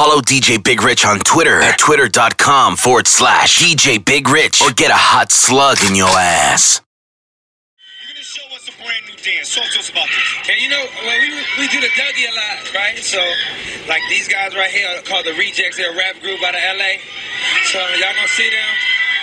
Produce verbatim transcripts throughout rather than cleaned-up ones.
Follow D J Big Rich on Twitter at twitter.com forward slash DJ Big Rich or get a hot slug in your ass. You're gonna show us a brand new dance. Talk to us about this. And you know, when we, we do the Dougie a lot, right? So, like these guys right here are called the Rejects. They're a rap group out of L A. So, y'all gonna see them.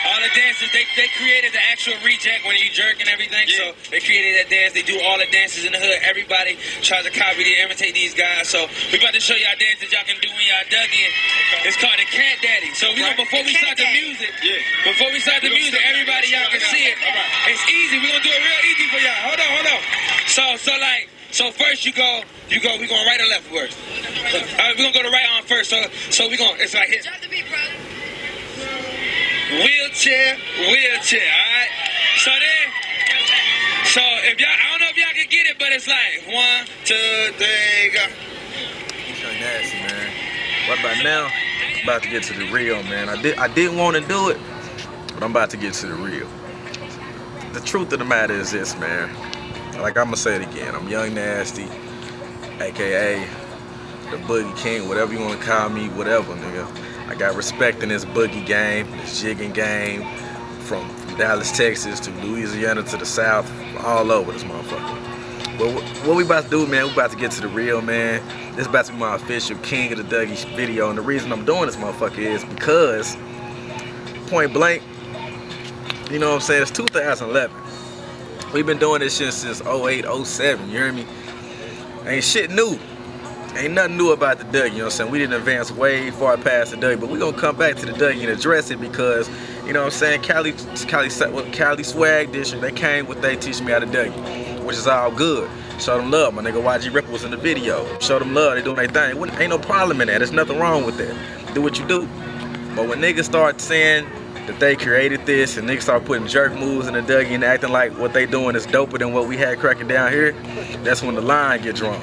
All the dances, they, they created the actual reject when you jerk and everything, yeah. So they created that dance. They do all the dances in the hood. Everybody tries to copy to imitate these guys. So we about to show y'all dances y'all can do when y'all dug in. Okay. It's called the Cat Daddy. So we right. gonna, before, we start the music, yeah. before we start the music, before we start the music, everybody y'all can see it. Right. It's easy. We're going to do it real easy for y'all. Hold on, hold on. So, so like... So first you go, you go. We're going right or left first. All right, we're going to go to right arm first. So, so we're going, it's like hit. Drop the beat, brother. Wheelchair, wheelchair, alright? So then, so if y'all, I don't know if y'all can get it, but it's like one, two, three, go. Young Nasty, man. Right about now, I'm about to get to the real, man. I did, I didn't want to do it, but I'm about to get to the real. The truth of the matter is this, man. Like, I'm going to say it again. I'm Young Nasty, a k a the Boogie King, whatever you want to call me, whatever, nigga. I got respect in this boogie game, this jigging game, from, from Dallas, Texas, to Louisiana, to the South, all over this motherfucker. But what, what we about to do, man, we about to get to the real, man. This about to be my official King of the Dougie video, and the reason I'm doing this motherfucker is because, point blank, you know what I'm saying, it's two thousand eleven. We've been doing this shit since oh eight, oh seven, you hear me? Ain't shit new. Ain't nothing new about the Dougie, you know what I'm saying? We didn't advance way far past the Dougie, but we're going to come back to the Dougie and address it because, you know what I'm saying, Cali, Cali, Cali Swag District, they came with they teach me how to Dougie, which is all good. Show them love. My nigga Y G Rippa was in the video. Show them love. They doing their thing. Ain't no problem in that. There's nothing wrong with that. Do what you do. But when niggas start saying that they created this and niggas start putting jerk moves in the Dougie and acting like what they doing is doper than what we had cracking down here, that's when the line gets drawn.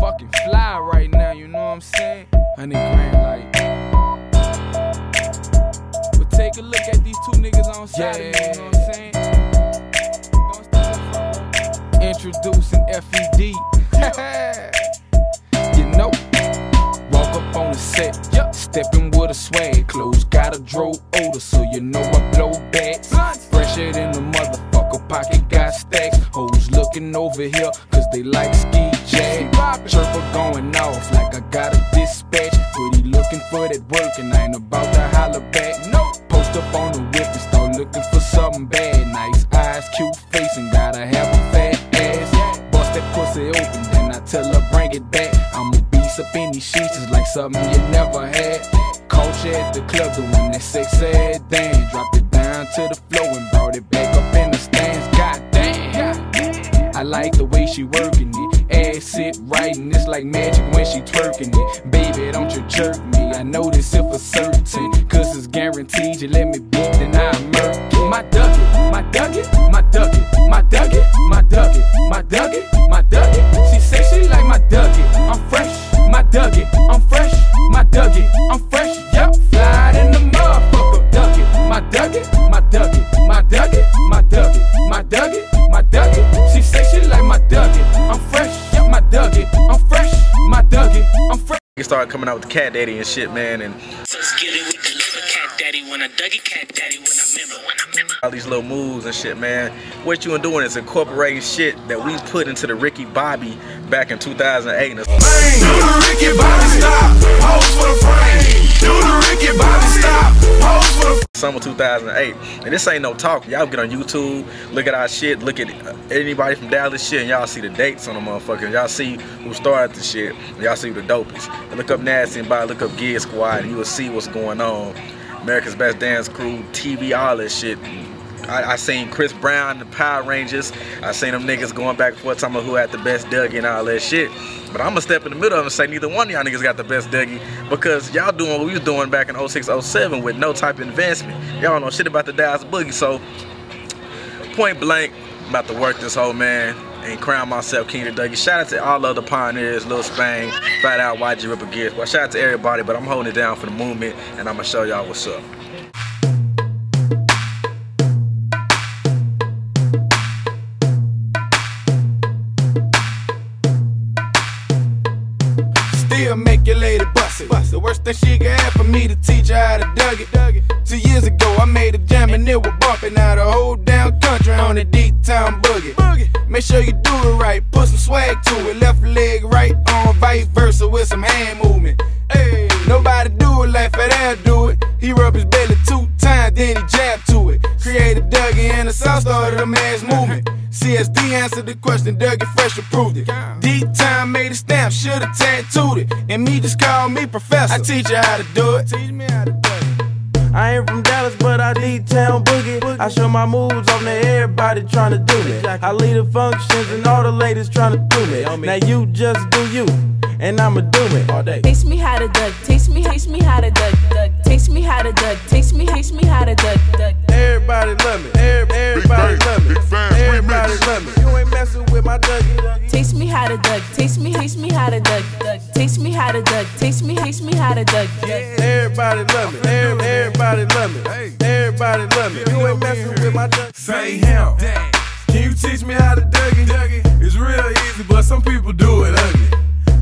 Fucking fly right now, you know what I'm saying? one hundred grand, like. But take a look at these two niggas on side, yeah. You know what I'm saying? Don't stop. Introducing F E D You know, walk up on the set, yep. Stepping with a swag. Clothes got a drove older, so you know I blow bags. Fresher than the motherfucker, pocket got stacks. Hoes looking over here, cause they like ski. Chirper going off like I got a dispatch. But he looking for that work and I ain't about to holler back. No, post up on the whip and start looking for something bad. Nice eyes, cute face, and gotta have a fat ass. Bust that pussy open, then I tell her bring it back. I'm a beast up in these sheets, it's like something you never had. Culture at the club, the one that sex said damn. Dropped it down to the floor and brought it back up in the stands. God damn, I like the way she working it. Sit right and it's like magic when she twerking it. Baby, don't you jerk me, I know this if for certain. Cause it's guaranteed, you let me beat, then I murk it. My Dougie, my Dougie, my Dougie, my Dougie, my Dougie, my Dougie, my Dougie. She said she like my Dougie, I'm fresh. My Dougie, I'm fresh. My Dougie, I'm fresh. Yup, fly in the motherfucker. Dougie, my Dougie, my Dougie, my Dougie, my Dougie, my Dougie, my Dougie. She said she like my Dougie, I'm fresh. My Dougie, I'm fresh. My Dougie, I'm fresh. You started coming out with the Cat Daddy and shit, man. And so skitty, we deliver Cat Daddy when I Dougie, Cat Daddy when I remember, when I remember. All these little moves and shit, man. What you doing is incorporating shit that we put into the Ricky Bobby back in two thousand eight. Do the Ricky Bobby stop, pose for the frame. Do the Ricky Bobby stop, pose for the frame. Summer two thousand eight, and this ain't no talk. Y'all get on YouTube, look at our shit, look at anybody from Dallas shit, and y'all see the dates on the motherfuckers. Y'all see who started the shit, and y'all see who the dope is. And look up Nasty and Body, look up Gear Squad, and you will see what's going on. America's Best Dance Crew, T V, all that shit. I, I seen Chris Brown, the Power Rangers. I seen them niggas going back and forth talking about who had the best Dougie and all that shit. But I'm gonna step in the middle of them and say neither one of y'all niggas got the best Dougie because y'all doing what we was doing back in oh six, oh seven with no type of advancement. Y'all don't know shit about the Dallas Boogie. So, point blank, I'm about to work this whole man and crown myself King of Dougie. Shout out to all of the pioneers, Lil Spain, Fatal, Y G Rippa, Gear Squad. Shout out to everybody, but I'm holding it down for the movement and I'm gonna show y'all what's up. Make your lady bust it. Rippa. The worst that she could have for me to teach her how to dug it. Dug it. Two years ago, I made a jam and it was bumping out a whole damn country on the D-Town boogie. Boogie. Make sure you do it right, put some swag to it. Left leg, right arm, vice versa with some hand movement. Hey. Nobody do it like Fatal do it. He rubbed his belly two times, then he jabbed to it. Created Dougie and the South started a mass movement. C S D answered the question, Dougie Fresh approved it. D-Time made a stamp, should've tattooed it. And me just called me professor. I teach you how to do it. Teach me how to do it. I ain't from Dallas, but I D-Town boogie. I show my moves on to everybody trying to do it. I lead the functions and all the ladies trying to do it. Now you just do you. And I'ma do it all day. Teach me how to duck, teach me, teach me how to duck, duck. Teach me how to duck, teach me, teach me how to duck, duck. Everybody love me, everybody love me, everybody love me. You ain't messing with my ducky. Teach me how to duck, teach me, teach me how to duck, duck. Teach me how to duck, teach me, teach me how to duck. Everybody love me, everybody love me, everybody love me. You ain't messing with my ducky. Say him, can you teach me how to duck it? It's real easy, but some people do it ugly.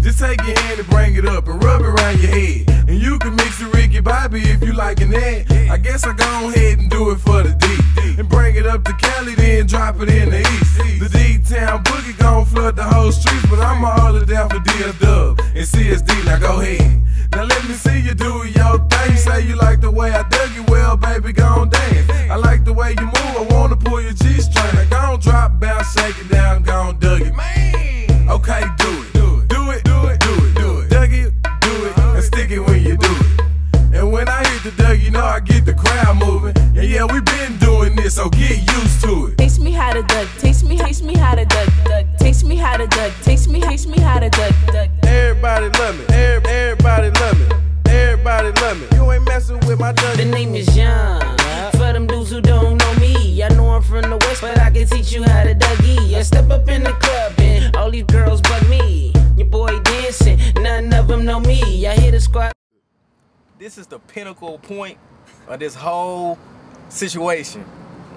Just take your hand and bring it up and rub it around your head. And you can mix the Ricky Bobby if you liking that. I guess I go ahead and do it for the D. And bring it up to Cali, then drop it in the East. The D-Town boogie gon' flood the whole streets, but I'ma hold it down for D F W and C S D. Now go ahead. Now let me see you do your thing. You say you like the way I dug you, well, baby, gon' dance. I like the way you move, I wanna pull your G-string. Now gon' drop, bounce, shake it down, gon' dug it. Man, okay, do it. You know I get the crowd moving, and yeah, we been doing this, so get used to it. Teach me how to duck, teach me, teach me how to duck, duck. Teach me how to duck, teach me, teach me how to duck, duck. Everybody love me, every, everybody love me, everybody love me. You ain't messing with my duck. The name is Young. For them dudes who don't know me, I know I'm from the West, but I can teach you how to dougie. I step up in the club and all these girls bug me. Your boy dancing, none of them know me. I hear the squad. This is the pinnacle point of this whole situation.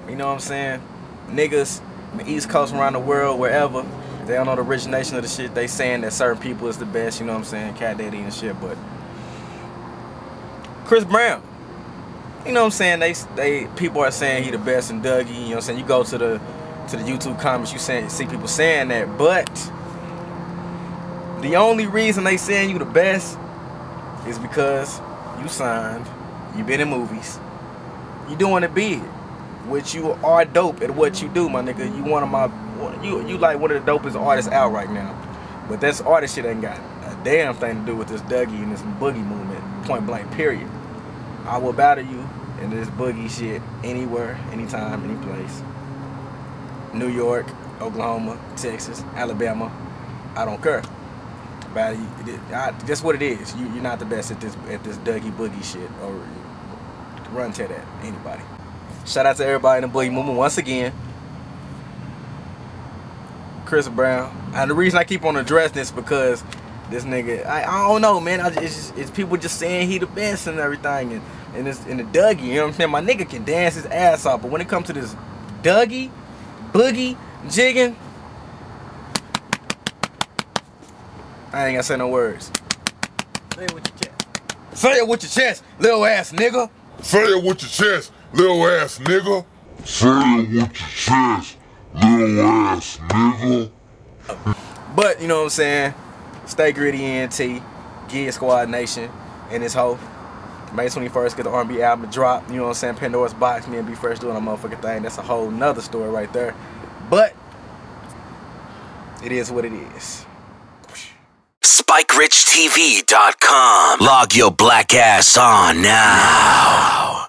You know what I'm saying? Niggas from the East Coast, around the world, wherever, they don't know the origination of the shit. They saying that certain people is the best, you know what I'm saying? Cat Daddy and shit, but Chris Brown. You know what I'm saying? They they people are saying he the best in Dougie, you know what I'm saying? You go to the to the YouTube comments, you saying, see people saying that, but the only reason they saying you the best is because you signed, you been in movies, you doing it big, which you are dope at what you do, my nigga. You one of my, you you like one of the dopest artists out right now. But this artist shit ain't got a damn thing to do with this Dougie and this boogie movement, point blank, period. I will battle you in this boogie shit anywhere, anytime, any place. New York, Oklahoma, Texas, Alabama, I don't care. But I, that's what it is. You, you're not the best at this at this Dougie boogie shit. Or run to that, anybody. Shout out to everybody in the boogie movement once again. Chris Brown. And the reason I keep on addressing this because this nigga, I, I don't know, man. I, it's, just, it's people just saying he the best and everything, and and it's in the Dougie. You know what I'm saying? My nigga can dance his ass off, but when it comes to this Dougie, boogie, jigging. I ain't gotta say no words. Say it with your chest. Say it with your chest, little ass nigga. Say it with your chest, little ass nigga. Say it with your chest, little ass nigga. But you know what I'm saying? Stay gritty, E N T, Gig Squad Nation, and this whole May twenty-first, get the R and B album drop. You know what I'm saying? Pandora's Box, me and B Fresh doing a motherfucking thing. That's a whole nother story right there. But it is what it is. Spike Rich T V dot com. Log your black ass on now.